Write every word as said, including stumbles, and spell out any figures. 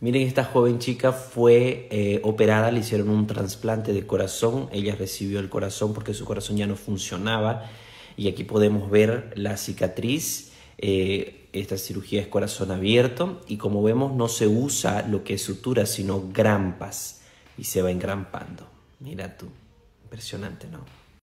Miren, esta joven chica fue eh, operada, le hicieron un trasplante de corazón. Ella recibió el corazón porque su corazón ya no funcionaba. Y aquí podemos ver la cicatriz. Eh, esta cirugía es corazón abierto. Y como vemos, no se usa lo que es sutura, sino grampas. Y se va engrampando. Mira tú, impresionante, ¿no?